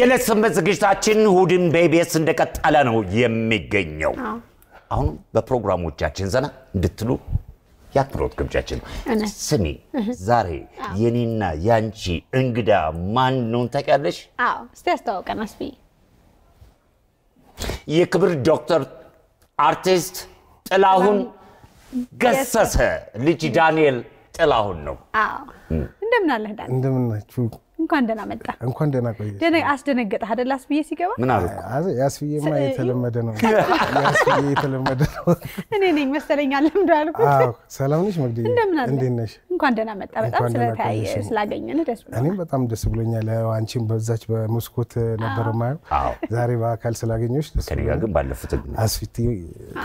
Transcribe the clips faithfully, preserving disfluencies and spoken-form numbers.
يلا سمعت كيشتاچن هودن بيبيس እንደቀጠለ ነው የሚገኘው አሁን በፕሮግራሞቻችን ዘና እንድትሉ ያክብሮት ግብዣችን ስሚ ዛሬ የኔና ያንቺ እንግዳ ማን ነው ታውቂያለሽ አዎ እስቲ አስተዋውቀን አስቢ የክብር ዶክተር አርቲስት ጥላሁን ገሰሰ ልጅ ዳንኤል ጥላሁን ነው አዎ እንደምን አለህ ዳንኤል እንደምን ናችሁ እንኳን ደህና መጣ እንኳን ደህና ቆየ ደህና አስደነገጥህ አይደል አስብዬ ሲገባ ምን አልኩ ያስብዬማ የተለመደ ነው ያስብዬ የተለመደ ነው እኔ ነኝ መሰለኝ አለም ዳልኩ አዎ ሰላም ነሽ መግዲ እንዴት ነሽ እንኳን ደህና መጣ በጣም ስለታይ ስላገኘን ደስ ብሎኛል እኔም በጣም ደስ ብሎኛል አንቺም በዛች በመስኮት ነበር ማየው ዛሬ በአካል ስላገኘሽ ደስ ብሎኛል ግን ባለፈት ግን አስፊቲ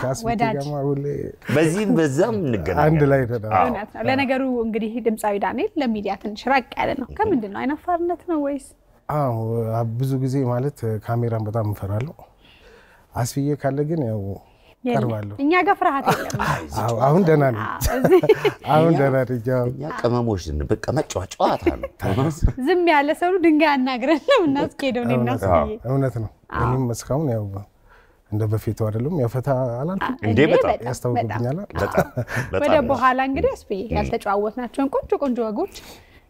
ካስፊቲ ጋማ ወለ በዚህም በዛም እንገናኛለን አንድ ላይ ተዳው ለነገሩ እንግዲህ ድምጻዊ ዳንኤል ለሚዲያ ትንሽ ራቅ ያለ ነው ከምንድነው አይና فرنت ነው ወይስ አዎ ብዙ ጊዜ ማለት ካሜራን በጣም እንፈራለሁ አስፍዬ ካለ ግን ያው ቀርባለሁ እኛ ጋር ፍርሃት የለም አዎ አሁን ደህና ነኝ አሁን ደህና ደጃው እኛ ቀመሞሽ ዝም በቃ መጫዋጫዋታ ነው ዝም ያለ ሰው ድንጋይ አናግረን ነው እናስከደው ነው እናስከየ እውነት ነው እኔም መስካውን ያው እንደ በፊቱ አይደለም ያፈታ አላልኩም እንዴ በጣም ያስተውቁኛል በጣም ወደ በኋላ እንግዲህ አስፍዬ ያልተጫዋወትናቸው ቆንጆ ቆንጆ ወጎች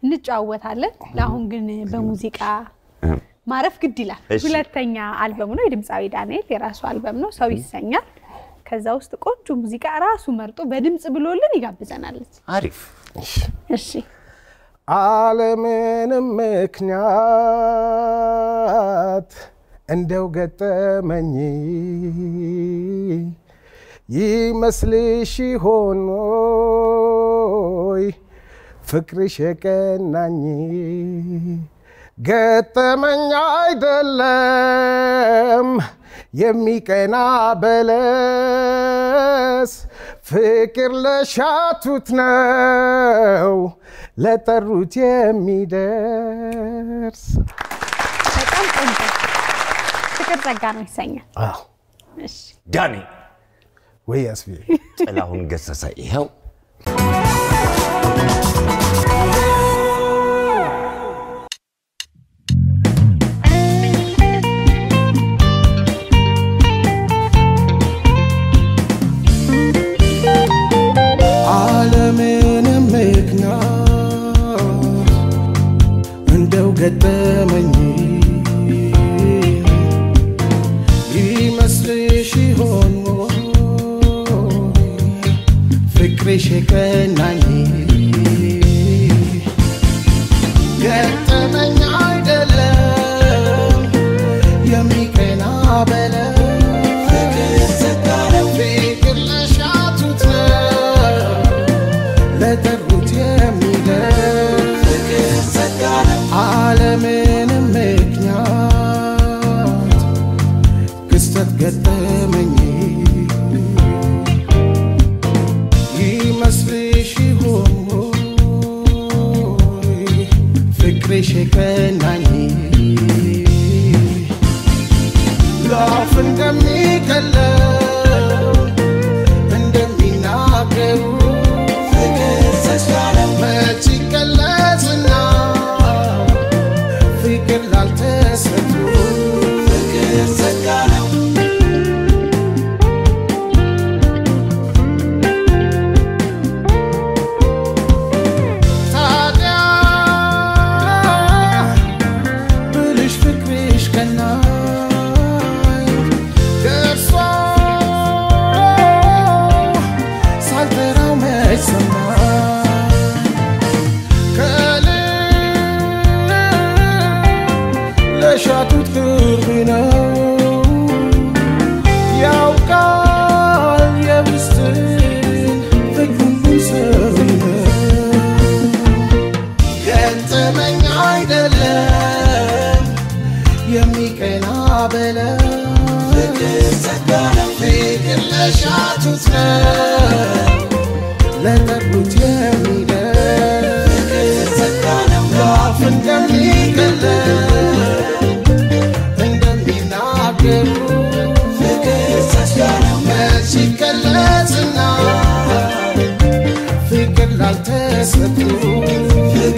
እንጫወታለን ላሁን ግን በሙዚቃ ማረፍ ግድ ይላል ሁለተኛ አልበሙ ነው የድምጻዊ ዳንኤል የራሱ አልበም ነው ሰው ይሰኛል ከዛ ውስጥ ቆንጆ ሙዚቃ ራሱ መርጦ በድምጽ ብሎልን ይጋብዘናል አሪፍ እሺ ዓለምንም ምክንያት እንደው ገጠመኝ ይመስልሽ ሆኖይ ፍቅርሽ ከናኝ ገጠመኝ አይደለም የሚቀና በለስ ፍቅር ለሻቱት ነው ለጠሩት የሚደርስ በጣም ቆንጆ ፍቅር ጸጋ ነው ይሰኛል አዎ እሺ ዳኒ ወይ አስቢ ጥላሁን ገሰሰ ይሄው Look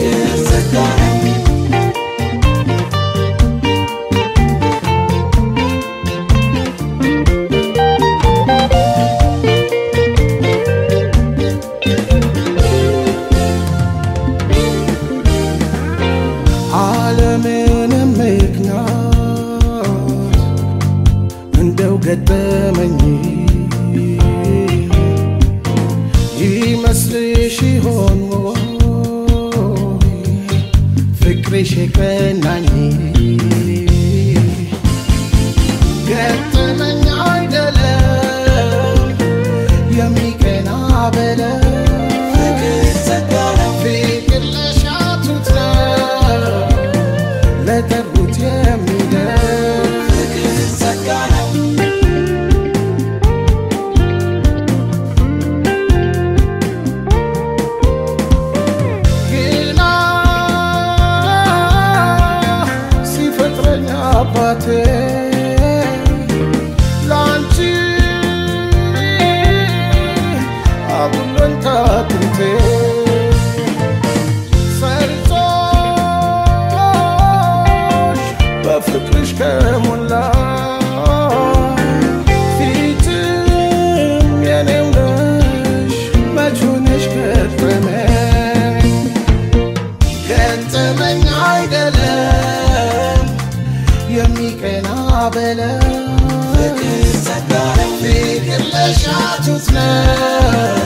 at the sky. فكر سكر فيك اللي شعتو تنام